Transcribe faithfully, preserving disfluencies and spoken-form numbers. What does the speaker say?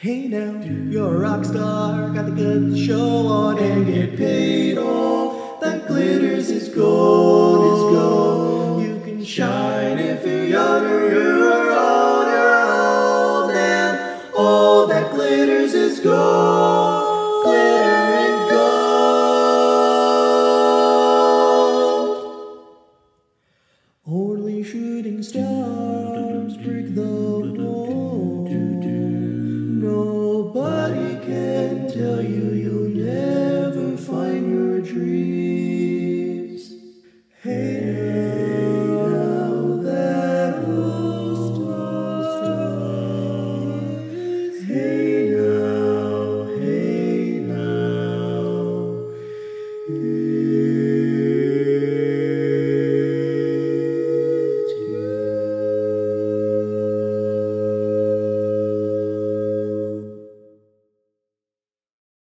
Hey now, you're a rock star, got the goods to show on and get paid. All that glitters is gold, is gold. You can shine if you're young or you're old, you're old now. All that glitters is gold, glitter and gold. Only shooting stars break the wall. Nobody can tell you.